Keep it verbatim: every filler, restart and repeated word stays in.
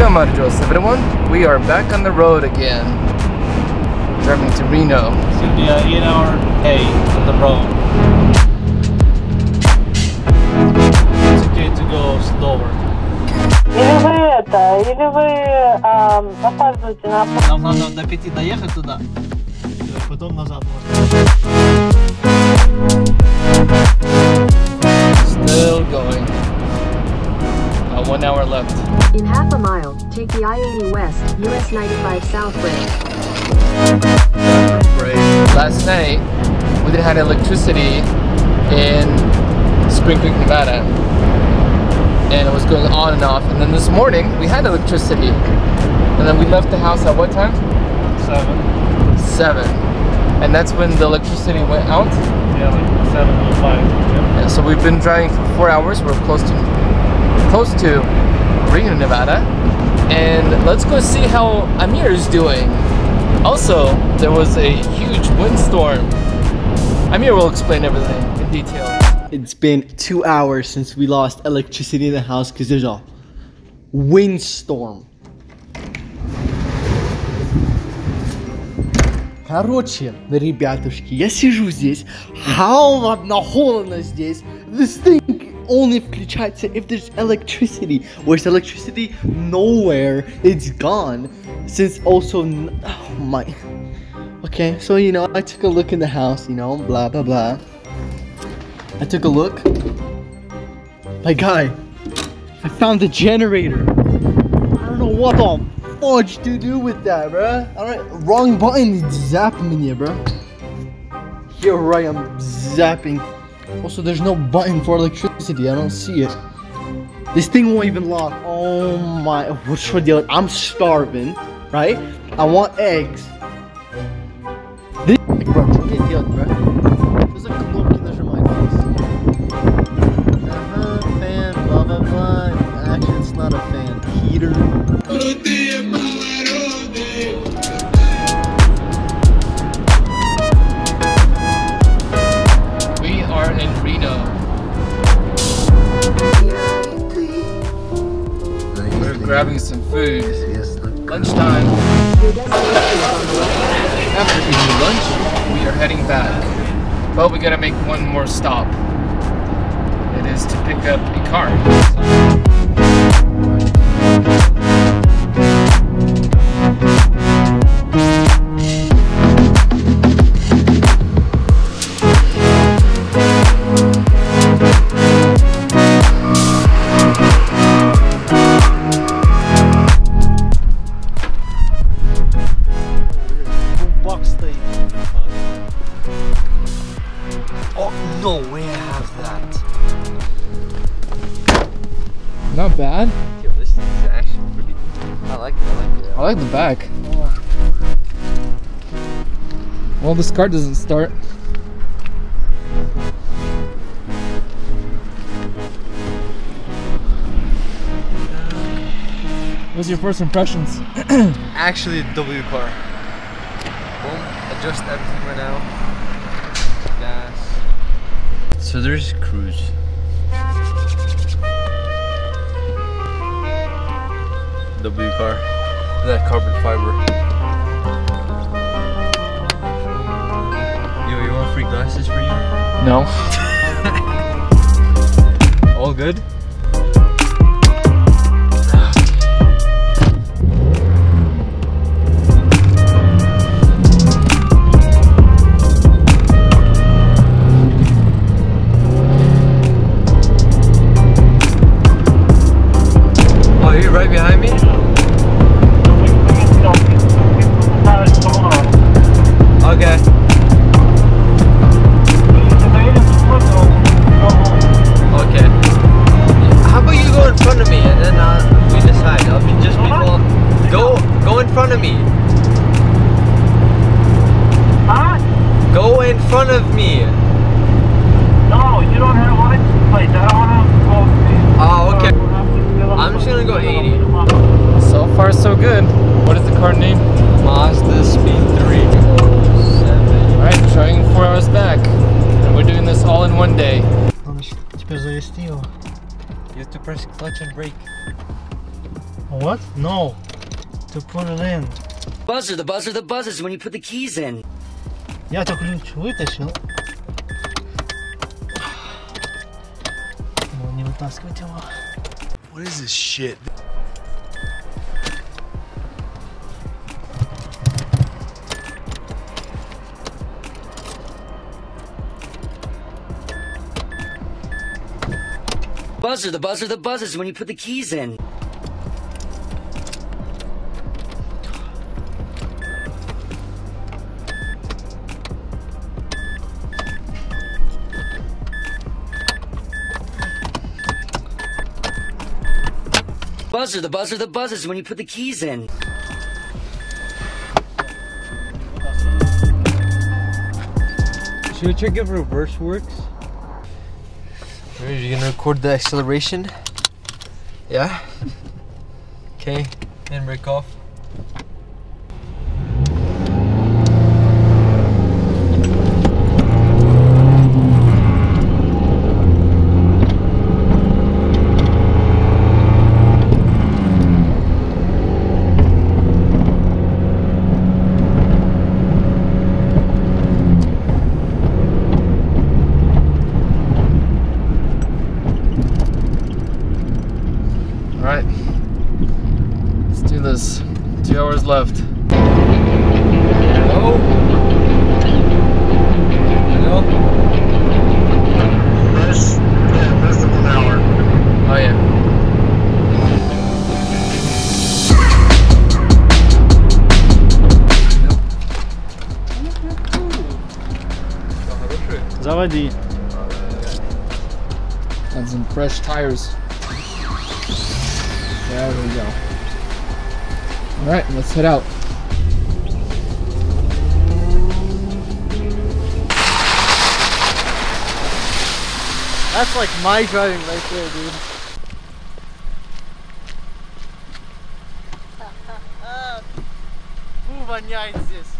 Camaros, everyone. We are back on the road again, driving to Reno. It's gonna be an eight-hour day on the road. It's okay to go slower. Нам надо до пяти доехать туда, потом назад. Still going. Uh, one hour left. In half a mile, take the I eighty west, U S ninety-five southwest. Right. Last night, we didn't have electricity in Spring Creek, Nevada. And it was going on and off. And then this morning, we had electricity. And then we left the house at what time? Seven. Seven. And that's when the electricity went out? Yeah, like seven or five. Yeah. Yeah, so we've been driving for four hours. We're close to, close to Reno, Nevada. And let's go see how Amir is doing. Also, there was a huge windstorm. Amir will explain everything in detail. It's been two hours since we lost electricity in the house because there's a windstorm. Короче, ребятушки, я сижу здесь, холодно, холодно здесь. This thing only включается if there's electricity. Where's electricity? Nowhere. It's gone. Since also, oh my. Okay, so you know, I took a look in the house, you know, blah blah blah. I took a look. My guy, I found the generator. I don't know what the fudge to do with that, bruh. Alright, wrong button, zap me here, bruh. You're right, I'm zapping. Also, there's no button for electricity, I don't see it. This thing won't even lock. Oh my, what should I do? I'm starving, right? I want eggs. This, like, bro, get healed, bro. There's a clump in there, my face. Uh-huh, fan, blah, blah, blah. Actually, it's not a fan. Heater. We are in Reno. Grabbing some food. Lunchtime. After eating lunch, we are heading back. But we gotta make one more stop. It is to pick up a car. Not bad. Yo, this thing is actually pretty. I like it. I like it. I like the back. Oh. Well, this car doesn't start. What's your first impressions? Actually, a W car. We'll adjust everything right now. Gas. So there's cruise. W car, that carbon fiber. Yo, you want free glasses for you? No. All good? Oh, you're right behind me? You have to press clutch and brake. What? No. To put it in. Buzzer, the buzzer, the buzzer's when you put the keys in. Я так ключ вытащил. Но не вытаскивать его. What is this shit? Buzzer, the buzzer, the buzzer's when you put the keys in. Buzzer, the buzzer, the buzzer's when you put the keys in. Should we check if reverse works? You're gonna record the acceleration? Yeah? Okay, then break off. Left. Hello? Hello? That's, yeah, that's the power. Oh yeah. Заводи. And some fresh tires. There we go. Alright, let's head out. That's like my driving right there, dude. Move on, yeah, it's this.